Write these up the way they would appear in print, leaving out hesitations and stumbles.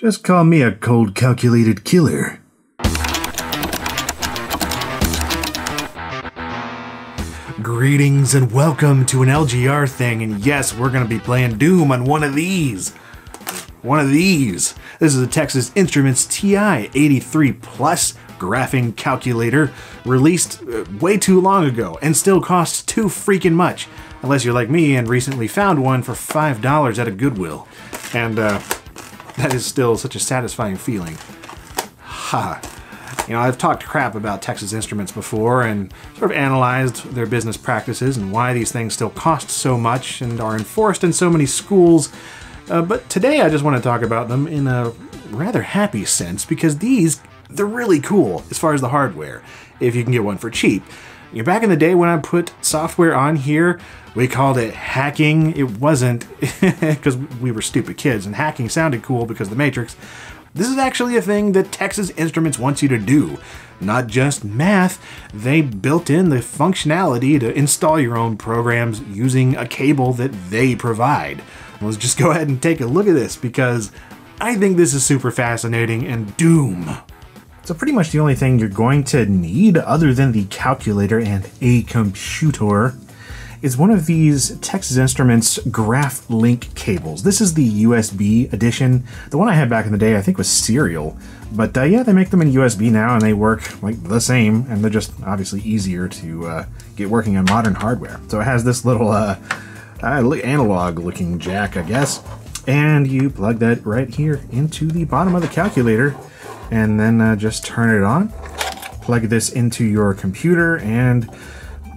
Just call me a cold, calculated killer. Greetings and welcome to an LGR thing, and yes, we're gonna be playing Doom on one of these. This is the Texas Instruments TI-83 Plus graphing calculator, released way too long ago and still costs too freaking much, unless you're like me and recently found one for $5 at a Goodwill. And that is still such a satisfying feeling. Ha. You know, I've talked crap about Texas Instruments before and sort of analyzed their business practices and why these things still cost so much and are enforced in so many schools, but today I just want to talk about them in a rather happy sense, because they're really cool as far as the hardware, if you can get one for cheap. You know, back in the day when I put software on here, we called it hacking. It wasn't, because we were stupid kids, and hacking sounded cool because of the Matrix. This is actually a thing that Texas Instruments wants you to do. Not just math, they built in the functionality to install your own programs using a cable that they provide. Let's just go ahead and take a look at this, because I think this is super fascinating and Doom. So pretty much the only thing you're going to need, other than the calculator and a computer, is one of these Texas Instruments graph link cables. This is the USB edition. The one I had back in the day I think was serial, but yeah, they make them in USB now and they work like the same, and they're just obviously easier to get working on modern hardware. So it has this little analog looking jack, I guess, and you plug that right here into the bottom of the calculator, and then just turn it on, plug this into your computer, and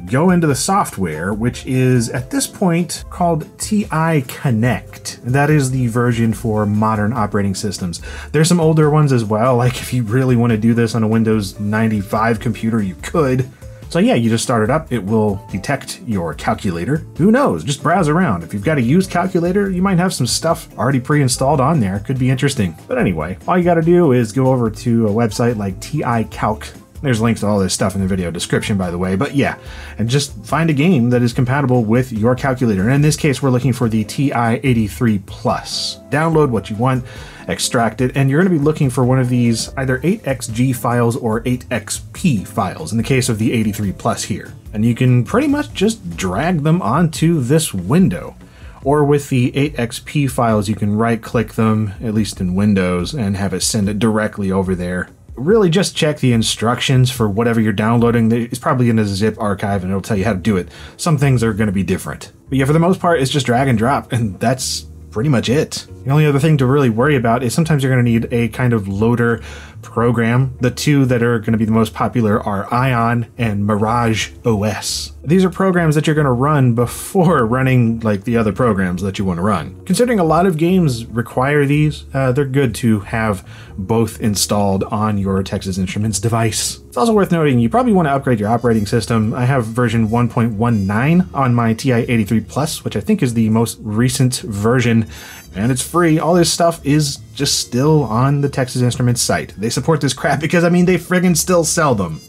go into the software, which is at this point called TI Connect. That is the version for modern operating systems. There's some older ones as well, like if you really want to do this on a Windows 95 computer, you could. So yeah, you just start it up, it will detect your calculator. Who knows, just browse around. If you've got a used calculator, you might have some stuff already pre-installed on there. Could be interesting. But anyway, all you gotta do is go over to a website like TICalc. There's links to all this stuff in the video description, by the way, but yeah. And just find a game that is compatible with your calculator. And in this case, we're looking for the TI-83 Plus. Download what you want, extract it, and you're gonna be looking for one of these either 8xg files or 8xp files, in the case of the 83 Plus here. And you can pretty much just drag them onto this window. Or with the 8xp files, you can right-click them, at least in Windows, and have it send it directly over there. Really just check the instructions for whatever you're downloading. It's probably in a zip archive and it'll tell you how to do it. Some things are going to be different. But yeah, for the most part, it's just drag and drop, and that's pretty much it. The only other thing to really worry about is sometimes you're going to need a kind of loader program. The two that are going to be the most popular are Ion and Mirage OS. These are programs that you're going to run before running like the other programs that you want to run. Considering a lot of games require these, they're good to have both installed on your Texas Instruments device. It's also worth noting you probably want to upgrade your operating system. I have version 1.19 on my TI-83 Plus, which I think is the most recent version, and it's free. All this stuff is just still on the Texas Instruments site. They support this crap because, I mean, they friggin' still sell them.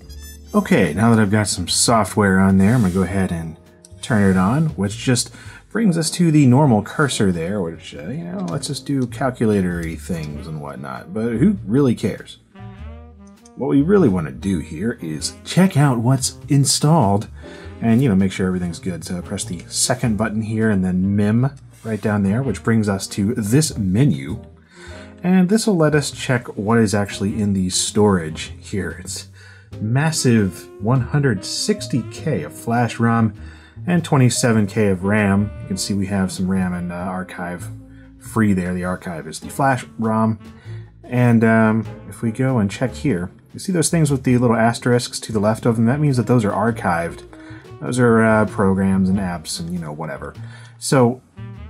Okay, now that I've got some software on there, I'm gonna go ahead and turn it on, which just brings us to the normal cursor there, which, you know, lets us do calculatory things and whatnot, but who really cares? What we really wanna do here is check out what's installed and, you know, make sure everything's good. So press the second button here and then MIM right down there, which brings us to this menu. And this will let us check what is actually in the storage here. It's massive 160K of flash ROM and 27K of RAM. You can see we have some RAM and archive free there. The archive is the flash ROM. And if we go and check here, you see those things with the little asterisks to the left of them? That means that those are archived. Those are programs and apps and, you know, whatever. So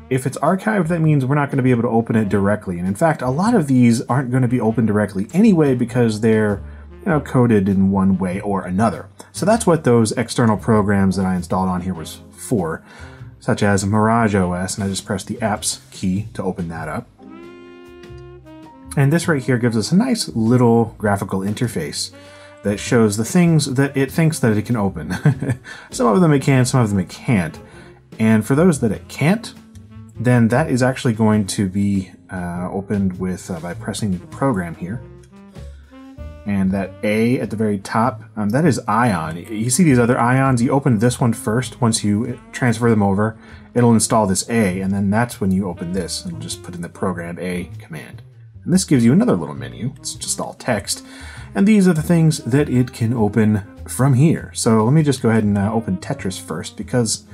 if it's archived, that means we're not going to be able to open it directly. And in fact, a lot of these aren't going to be opened directly anyway because they're, you know, coded in one way or another. So that's what those external programs that I installed on here was for, such as Mirage OS, and I just pressed the apps key to open that up. And this right here gives us a nice little graphical interface that shows the things that it thinks that it can open. Some of them it can, some of them it can't. And for those that it can't, then that is actually going to be opened with by pressing Program here. And that A at the very top, that is Ion. You see these other Ions, you open this one first. Once you transfer them over, it'll install this A, and then that's when you open this. It'll just put in the Program A command. And this gives you another little menu. It's just all text. And these are the things that it can open from here. So let me just go ahead and open Tetris first, because,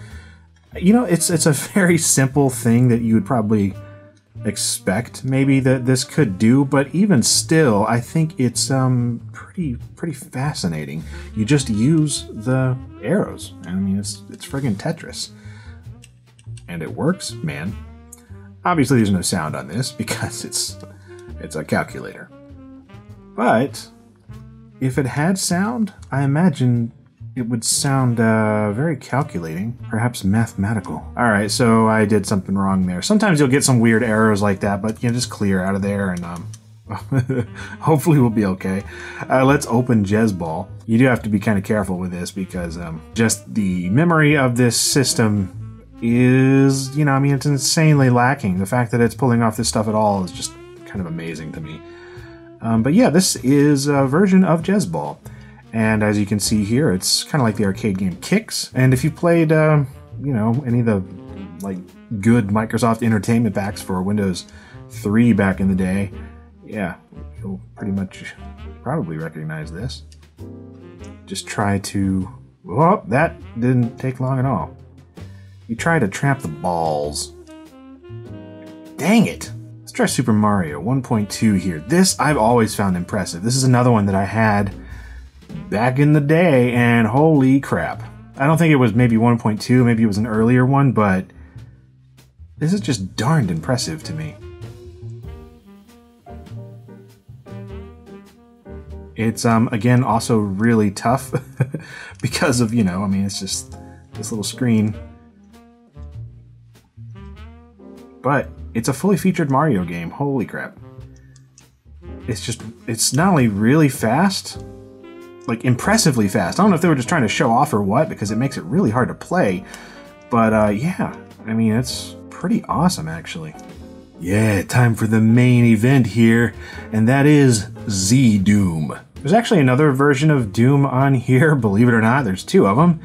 you know, it's a very simple thing that you would probably expect maybe that this could do, but even still, I think it's pretty fascinating. You just use the arrows. I mean, it's friggin' Tetris. And it works, man. Obviously, there's no sound on this because it's a calculator. But if it had sound, I imagine it would sound very calculating, perhaps mathematical. All right, so I did something wrong there. Sometimes you'll get some weird arrows like that, but you know, just clear out of there and hopefully we'll be okay. Let's open Jezball. You do have to be kind of careful with this because just the memory of this system is, you know, I mean, it's insanely lacking. The fact that it's pulling off this stuff at all is just kind of amazing to me. But yeah, this is a version of Jezball. And as you can see here, it's kind of like the arcade game Kix. And if you played, you know, any of the like good Microsoft entertainment packs for Windows 3 back in the day, yeah, you'll pretty much probably recognize this. Just try to... Oh, that didn't take long at all. You try to trap the balls. Dang it! Let's try Super Mario 1.2 here. This I've always found impressive. This is another one that I had back in the day, and holy crap. I don't think it was maybe 1.2, maybe it was an earlier one, but this is just darned impressive to me. It's, again, also really tough because of, you know, I mean, it's just this little screen. But it's a fully featured Mario game. Holy crap. It's just, it's not only really fast, like impressively fast. I don't know if they were just trying to show off or what, because it makes it really hard to play. But yeah, I mean, it's pretty awesome actually. Yeah, time for the main event here, and that is Z-Doom. There's actually another version of Doom on here, believe it or not. There's two of them.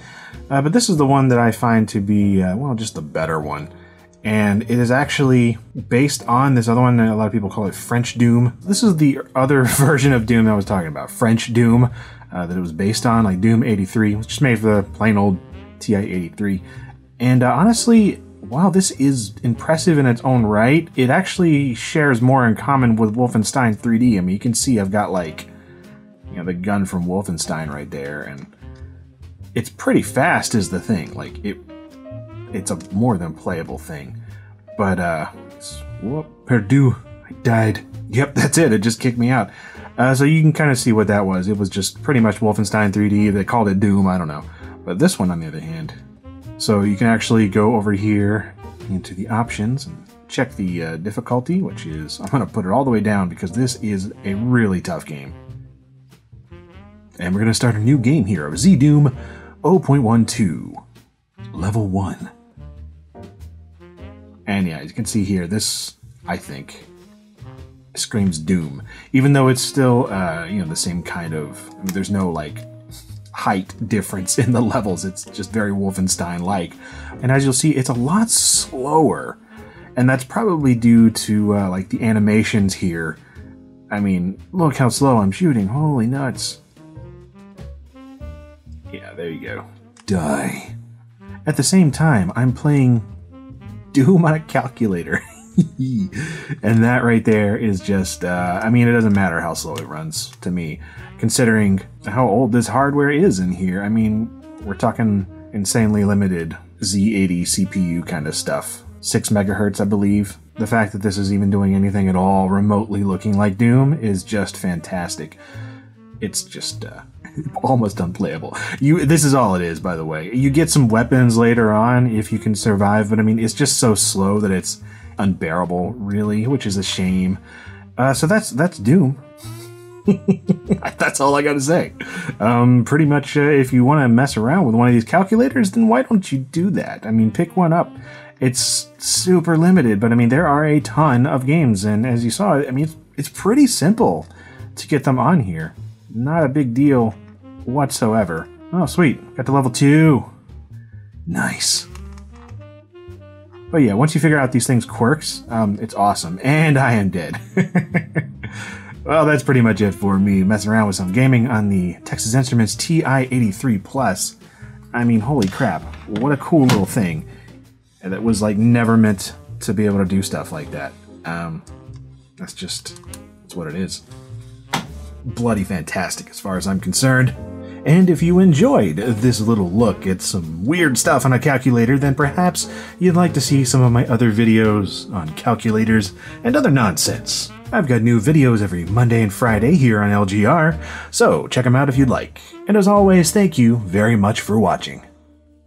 But this is the one that I find to be, well, just the better one. And it is actually based on this other one, and a lot of people call it French Doom. This is the other version of Doom that I was talking about, French Doom, that it was based on, like DOOM 83. It was just made for the plain old TI-83. And honestly, while this is impressive in its own right, it actually shares more in common with Wolfenstein 3D. I mean, you can see I've got, like, you know, the gun from Wolfenstein right there, and it's pretty fast is the thing. Like, it's a more than playable thing. But, whoop, Perdue, I died. Yep, that's it, it just kicked me out. So you can kind of see what that was. It was just pretty much Wolfenstein 3D. They called it Doom, I don't know. But this one, on the other hand. So you can actually go over here into the options and check the difficulty, which is, I'm gonna put it all the way down because this is a really tough game. And we're gonna start a new game here of Z-Doom 0.12, level 1. And yeah, as you can see here, this, I think, screams Doom. Even though it's still, you know, the same kind of... I mean, there's no, like, height difference in the levels. It's just very Wolfenstein-like. And as you'll see, it's a lot slower. And that's probably due to, like, the animations here. I mean, look how slow I'm shooting. Holy nuts. Yeah, there you go. Die. At the same time, I'm playing Doom on a calculator. And that right there is just, I mean, it doesn't matter how slow it runs to me, considering how old this hardware is in here. I mean, we're talking insanely limited Z80 CPU kind of stuff. 6 megahertz, I believe. The fact that this is even doing anything at all remotely looking like Doom is just fantastic. It's just, almost unplayable. This is all it is, by the way. You get some weapons later on if you can survive, but I mean, it's just so slow that it's unbearable, really, which is a shame. So that's Doom. That's all I gotta say. Pretty much, if you want to mess around with one of these calculators, then why don't you do that? I mean, pick one up It's super limited, but I mean, there are a ton of games, and as you saw, I mean, it's pretty simple to get them on here. Not a big deal whatsoever. Oh, sweet. Got to level 2. Nice. But yeah, once you figure out these things' quirks, it's awesome. And I am dead. Well, that's pretty much it for me messing around with some gaming on the Texas Instruments TI-83 Plus. I mean, holy crap. What a cool little thing. And that was like never meant to be able to do stuff like that. That's what it is. Bloody fantastic as far as I'm concerned. And if you enjoyed this little look at some weird stuff on a calculator, then perhaps you'd like to see some of my other videos on calculators and other nonsense. I've got new videos every Monday and Friday here on LGR, so check them out if you'd like. And as always, thank you very much for watching.